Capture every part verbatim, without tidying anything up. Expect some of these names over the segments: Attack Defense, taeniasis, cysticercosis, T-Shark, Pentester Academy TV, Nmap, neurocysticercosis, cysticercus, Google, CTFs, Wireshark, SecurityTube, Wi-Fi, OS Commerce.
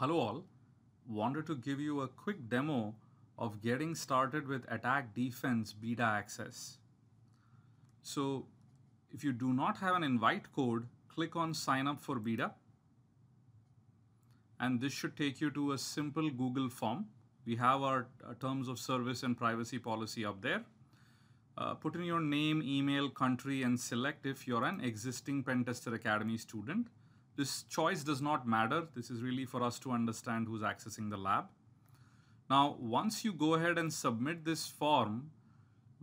Hello all, wanted to give you a quick demo of getting started with Attack Defense beta access. So if you do not have an invite code, click on sign up for beta. And this should take you to a simple Google form. We have our terms of service and privacy policy up there. Uh, put in your name, email, country, and select if you're an existing Pentester Academy student. This choice does not matter. This is really for us to understand who's accessing the lab. Now, once you go ahead and submit this form,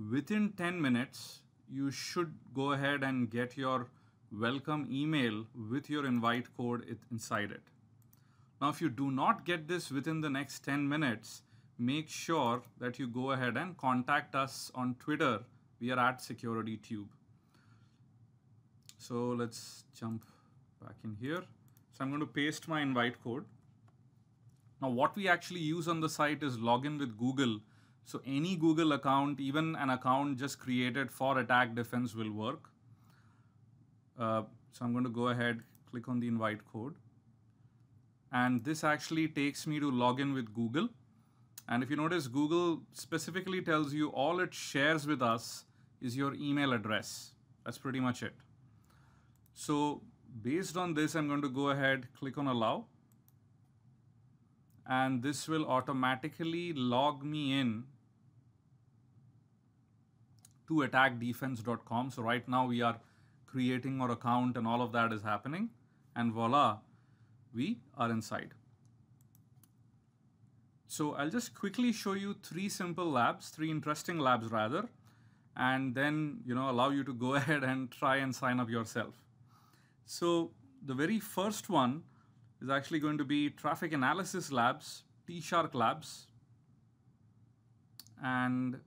within ten minutes, you should go ahead and get your welcome email with your invite code it, inside it. Now, if you do not get this within the next ten minutes, make sure that you go ahead and contact us on Twitter. We are at SecurityTube. So let's jump back in here. So I'm going to paste my invite code. Now what we actually use on the site is login with Google. So any Google account, even an account just created for Attack Defense will work. Uh, so I'm going to go ahead, click on the invite code. And this actually takes me to login with Google. And if you notice, Google specifically tells you all it shares with us is your email address. That's pretty much it. So based on this, I'm going to go ahead, click on allow. And this will automatically log me in to attack defense dot com. So right now we are creating our account and all of that is happening. And voila, we are inside. So I'll just quickly show you three simple labs, three interesting labs rather, and then you know allow you to go ahead and try and sign up yourself. So the very first one is actually going to be Traffic Analysis Labs, T-Shark Labs, and you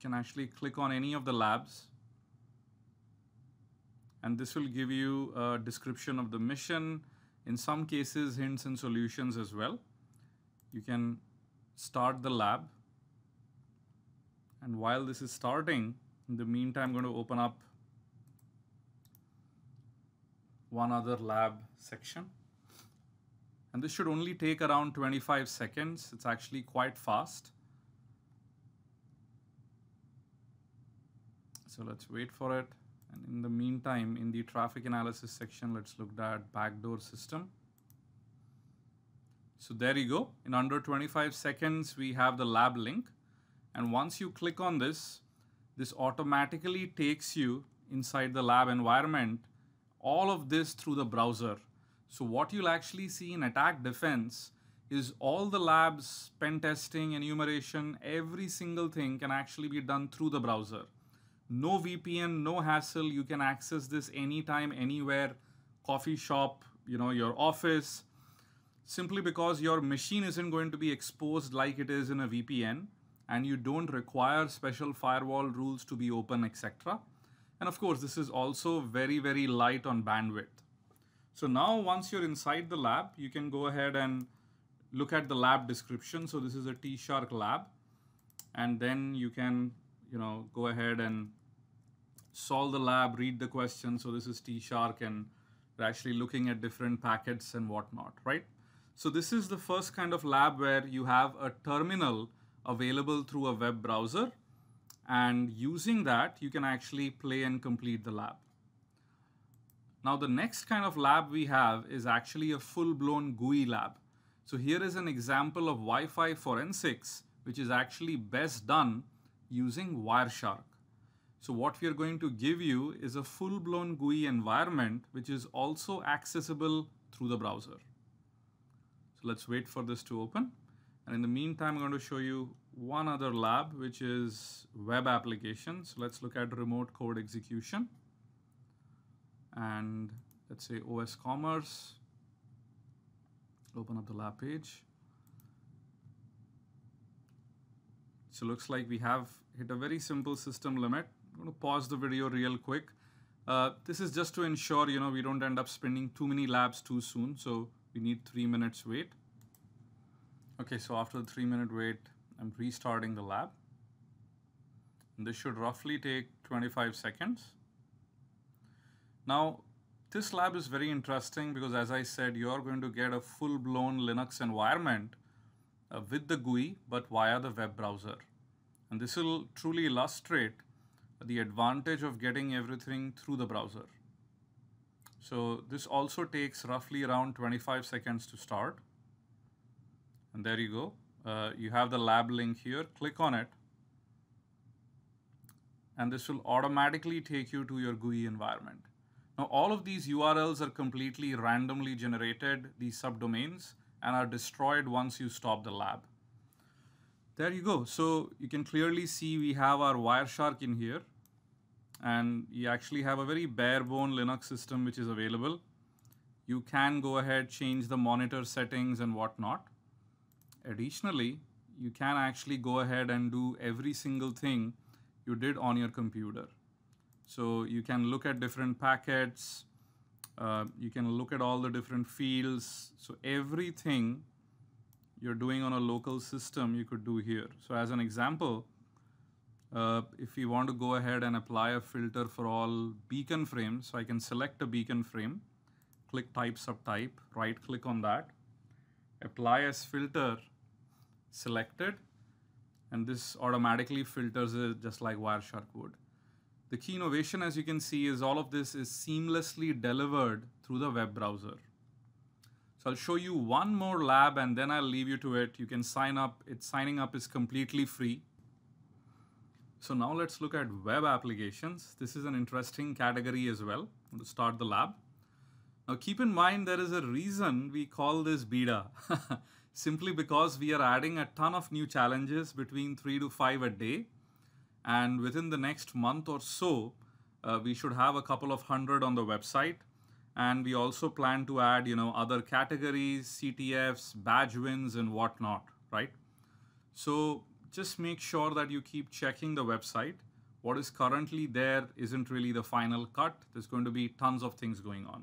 can actually click on any of the labs. And this will give you a description of the mission, in some cases hints and solutions as well. You can start the lab, and while this is starting, in the meantime I'm going to open up one other lab section, and this should only take around twenty-five seconds. It's actually quite fast, so let's wait for it. And in the meantime, in the traffic analysis section, let's look at backdoor system. So there you go. In under twenty-five seconds, we have the lab link. And once you click on this, this automatically takes you inside the lab environment, all of this through the browser. So what you'll actually see in Attack Defense is all the labs, pen testing, enumeration, every single thing can actually be done through the browser. No V P N, no hassle. You can access this anytime, anywhere, coffee shop, you know, your office. Simply because your machine isn't going to be exposed like it is in a V P N, and you don't require special firewall rules to be open, et cetera. And of course, this is also very, very light on bandwidth. So now once you're inside the lab, you can go ahead and look at the lab description. So this is a T-Shark lab. And then you can, you know, go ahead and solve the lab, read the question. So this is T-Shark, and we're actually looking at different packets and whatnot, right? So this is the first kind of lab where you have a terminal available through a web browser, and using that you can actually play and complete the lab. Now the next kind of lab we have is actually a full-blown G U I lab. So here is an example of Wi-Fi forensics, which is actually best done using Wireshark. So what we are going to give you is a full-blown G U I environment, which is also accessible through the browser. Let's wait for this to open. And in the meantime, I'm going to show you one other lab, which is web applications. So let's look at remote code execution. And let's say O S Commerce. Open up the lab page. So looks like we have hit a very simple system limit. I'm going to pause the video real quick. Uh, this is just to ensure, you know, we don't end up spinning too many labs too soon. So we need three minutes wait. Okay, so after the three minute wait, I'm restarting the lab. And this should roughly take twenty-five seconds. Now, This lab is very interesting because, as I said, you are going to get a full-blown Linux environment uh, with the G U I, but via the web browser. And this will truly illustrate the advantage of getting everything through the browser. So this also takes roughly around twenty-five seconds to start. And there you go. Uh, you have the lab link here. Click on it. And this will automatically take you to your G U I environment. Now, all of these U R Ls are completely randomly generated, these subdomains, and are destroyed once you stop the lab. There you go. So you can clearly see we have our Wireshark in here. And you actually have a very bare-bone Linux system which is available. You can go ahead, change the monitor settings and whatnot. Additionally, you can actually go ahead and do every single thing you did on your computer. So you can look at different packets, uh, you can look at all the different fields. So everything you're doing on a local system, you could do here. So as an example, uh, if you want to go ahead and apply a filter for all beacon frames, so I can select a beacon frame, click type subtype, right click on that, apply as filter, selected, and this automatically filters it just like Wireshark would. The key innovation, as you can see, is all of this is seamlessly delivered through the web browser. So I'll show you one more lab and then I'll leave you to it. You can sign up. It's signing up is completely free. So now let's look at web applications. This is an interesting category as well. I'm going to start the lab. Now keep in mind there is a reason we call this beta. Simply because we are adding a ton of new challenges, between three to five a day. And within the next month or so, uh, we should have a couple of hundred on the website. And we also plan to add, you know, other categories, C T Fs, badge wins, and whatnot, right? So just make sure that you keep checking the website. What is currently there isn't really the final cut. There's going to be tons of things going on.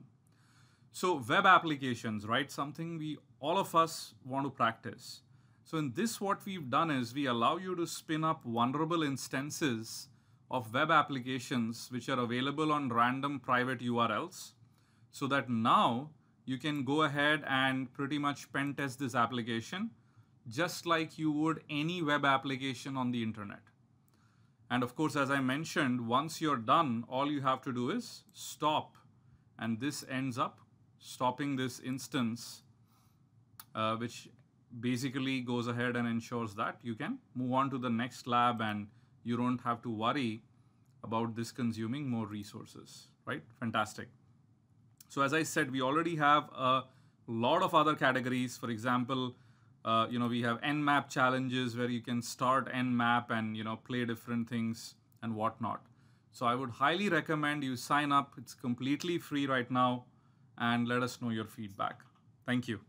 So web applications, right? Something we all of us want to practice. So in this, what we've done is we allow you to spin up vulnerable instances of web applications which are available on random private U R Ls, so that now you can go ahead and pretty much pen test this application just like you would any web application on the internet. And of course, as I mentioned, once you're done, all you have to do is stop. And this ends up stopping this instance, uh, which basically goes ahead and ensures that you can move on to the next lab and you don't have to worry about this consuming more resources, right? Fantastic. So as I said, we already have a lot of other categories. For example, uh, you know, we have Nmap challenges where you can start Nmap and, you know, play different things and whatnot. So I would highly recommend you sign up. It's completely free right now, and let us know your feedback. Thank you.